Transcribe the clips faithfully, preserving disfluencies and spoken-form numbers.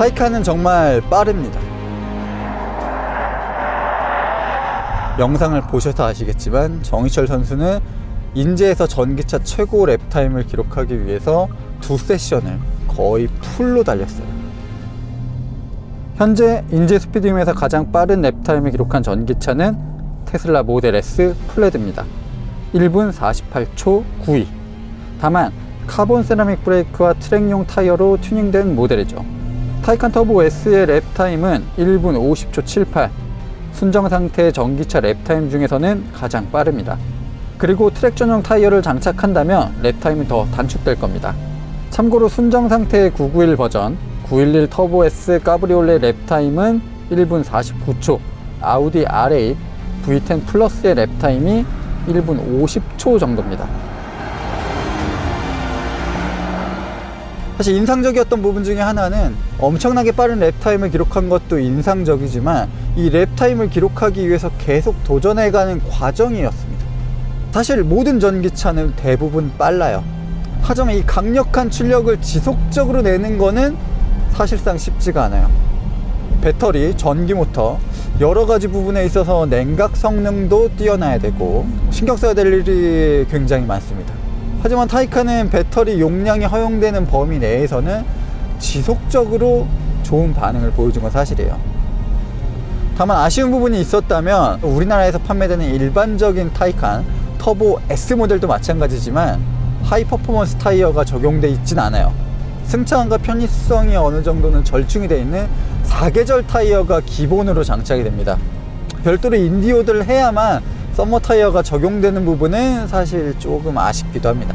타이칸은 정말 빠릅니다. 영상을 보셔서 아시겠지만 정희철 선수는 인제에서 전기차 최고 랩타임을 기록하기 위해서 두 세션을 거의 풀로 달렸어요. 현재 인제스피디움에서 가장 빠른 랩타임을 기록한 전기차는 테슬라 모델 S 플레드입니다. 일 분 사십팔 초 구십이. 다만 카본 세라믹 브레이크와 트랙용 타이어로 튜닝된 모델이죠. 타이칸 터보 S의 랩타임은 일 분 오십 초 칠십팔. 순정상태의 전기차 랩타임 중에서는 가장 빠릅니다. 그리고 트랙 전용 타이어를 장착한다면 랩타임이 더 단축될 겁니다. 참고로 순정상태의 구백구십일 버전, 구백십일 터보 S 까브리올레 랩타임은 일 분 사십구 초, 아우디 알에이 브이 텐 플러스의 랩타임이 일 분 오십 초 정도입니다. 사실 인상적이었던 부분 중에 하나는 엄청나게 빠른 랩타임을 기록한 것도 인상적이지만 이 랩타임을 기록하기 위해서 계속 도전해가는 과정이었습니다. 사실 모든 전기차는 대부분 빨라요. 하지만 이 강력한 출력을 지속적으로 내는 거는 사실상 쉽지가 않아요. 배터리, 전기모터 여러가지 부분에 있어서 냉각 성능도 뛰어나야 되고 신경 써야 될 일이 굉장히 많습니다. 하지만 타이칸은 배터리 용량이 허용되는 범위 내에서는 지속적으로 좋은 반응을 보여준 건 사실이에요. 다만 아쉬운 부분이 있었다면 우리나라에서 판매되는 일반적인 타이칸 터보 S 모델도 마찬가지지만 하이 퍼포먼스 타이어가 적용돼 있진 않아요. 승차감과 편의성이 어느 정도는 절충이 되어 있는 사계절 타이어가 기본으로 장착이 됩니다. 별도로 인디오드를 해야만 서머 타이어가 적용되는 부분은 사실 조금 아쉽기도 합니다.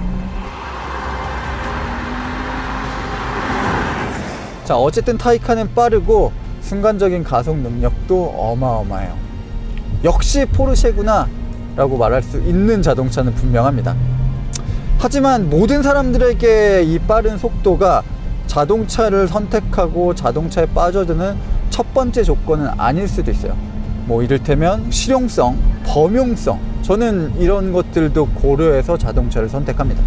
자, 어쨌든 타이칸은 빠르고 순간적인 가속 능력도 어마어마해요. 역시 포르쉐구나 라고 말할 수 있는 자동차는 분명합니다. 하지만 모든 사람들에게 이 빠른 속도가 자동차를 선택하고 자동차에 빠져드는 첫 번째 조건은 아닐 수도 있어요. 뭐 이를테면 실용성, 범용성, 저는 이런 것들도 고려해서 자동차를 선택합니다.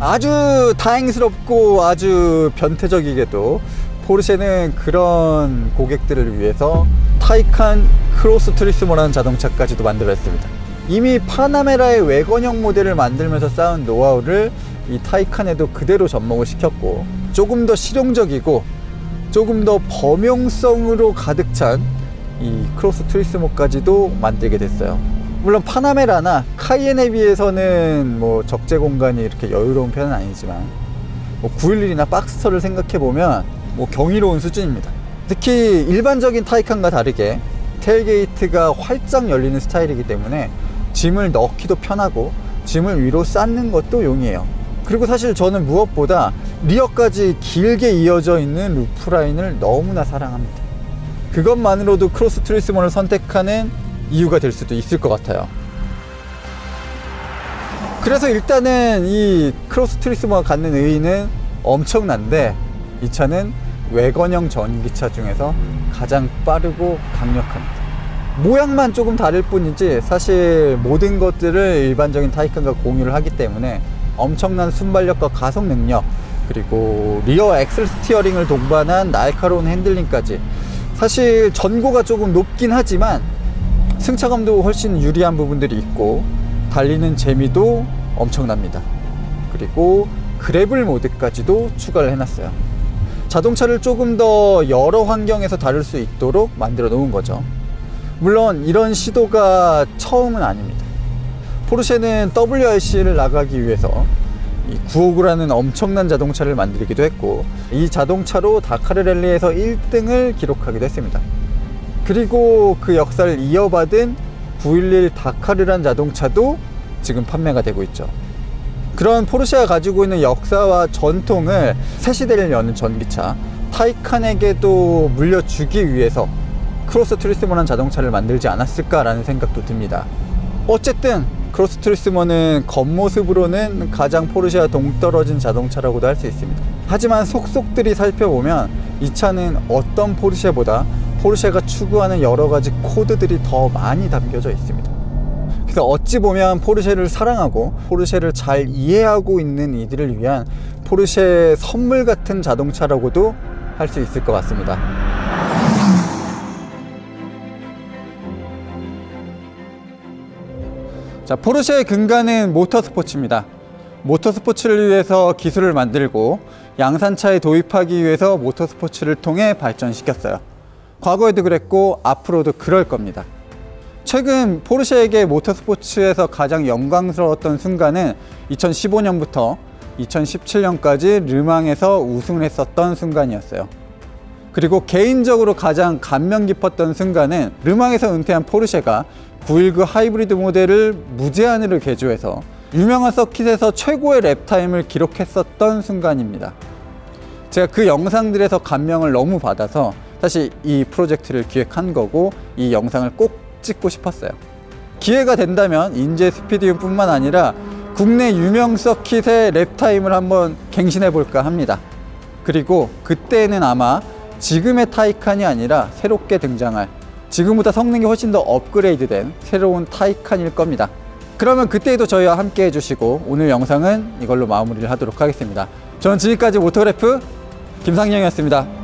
아주 다행스럽고 아주 변태적이게도 포르쉐는 그런 고객들을 위해서 타이칸 크로스 트리스모라는 자동차까지도 만들었습니다. 이미 파나메라의 외관형 모델을 만들면서 쌓은 노하우를 이 타이칸에도 그대로 접목을 시켰고 조금 더 실용적이고 조금 더 범용성으로 가득 찬 이 크로스 트리스모까지도 만들게 됐어요. 물론 파나메라나 카이엔에 비해서는 뭐 적재 공간이 이렇게 여유로운 편은 아니지만 뭐 구백십일이나 박스터를 생각해보면 뭐 경이로운 수준입니다. 특히 일반적인 타이칸과 다르게 테일게이트가 활짝 열리는 스타일이기 때문에 짐을 넣기도 편하고 짐을 위로 쌓는 것도 용이해요. 그리고 사실 저는 무엇보다 리어까지 길게 이어져 있는 루프라인을 너무나 사랑합니다. 그것만으로도 크로스 트리스모를 선택하는 이유가 될 수도 있을 것 같아요. 그래서 일단은 이 크로스 트리스모가 갖는 의의는 엄청난데 이 차는 외관형 전기차 중에서 가장 빠르고 강력합니다. 모양만 조금 다를 뿐이지 사실 모든 것들을 일반적인 타이칸과 공유를 하기 때문에 엄청난 순발력과 가속 능력, 그리고 리어 엑셀 스티어링을 동반한 날카로운 핸들링까지 사실 전고가 조금 높긴 하지만 승차감도 훨씬 유리한 부분들이 있고 달리는 재미도 엄청납니다. 그리고 그래블 모드까지도 추가를 해놨어요. 자동차를 조금 더 여러 환경에서 다룰 수 있도록 만들어 놓은 거죠. 물론 이런 시도가 처음은 아닙니다. 포르쉐는 더블유 알 씨를 나가기 위해서 이 구백오십구라는 엄청난 자동차를 만들기도 했고 이 자동차로 다카르 랠리에서 일 등을 기록하기도 했습니다. 그리고 그 역사를 이어받은 구백십일 다카르란 자동차도 지금 판매가 되고 있죠. 그런 포르쉐가 가지고 있는 역사와 전통을 새 시대를 여는 전기차 타이칸에게도 물려주기 위해서 크로스 트리스모라는 자동차를 만들지 않았을까라는 생각도 듭니다. 어쨌든 크로스 트리스모는 겉모습으로는 가장 포르쉐와 동떨어진 자동차라고도 할 수 있습니다. 하지만 속속들이 살펴보면 이 차는 어떤 포르쉐보다 포르쉐가 추구하는 여러가지 코드들이 더 많이 담겨져 있습니다. 그래서 어찌 보면 포르쉐를 사랑하고 포르쉐를 잘 이해하고 있는 이들을 위한 포르쉐 선물 같은 자동차라고도 할 수 있을 것 같습니다. 자, 포르쉐의 근간은 모터스포츠입니다. 모터스포츠를 위해서 기술을 만들고 양산차에 도입하기 위해서 모터스포츠를 통해 발전시켰어요. 과거에도 그랬고 앞으로도 그럴 겁니다. 최근 포르쉐에게 모터스포츠에서 가장 영광스러웠던 순간은 이천십오 년부터 이천십칠 년까지 르망에서 우승을 했었던 순간이었어요. 그리고 개인적으로 가장 감명 깊었던 순간은 르망에서 은퇴한 포르쉐가 구백십구 하이브리드 모델을 무제한으로 개조해서 유명한 서킷에서 최고의 랩타임을 기록했었던 순간입니다. 제가 그 영상들에서 감명을 너무 받아서 사실 이 프로젝트를 기획한 거고 이 영상을 꼭 찍고 싶었어요. 기회가 된다면 인제스피디움 뿐만 아니라 국내 유명 서킷의 랩타임을 한번 갱신해 볼까 합니다. 그리고 그때는 아마 지금의 타이칸이 아니라 새롭게 등장할, 지금보다 성능이 훨씬 더 업그레이드된 새로운 타이칸일 겁니다. 그러면 그때에도 저희와 함께 해주시고 오늘 영상은 이걸로 마무리를 하도록 하겠습니다. 저는 지금까지 모터그래프 김상영이었습니다.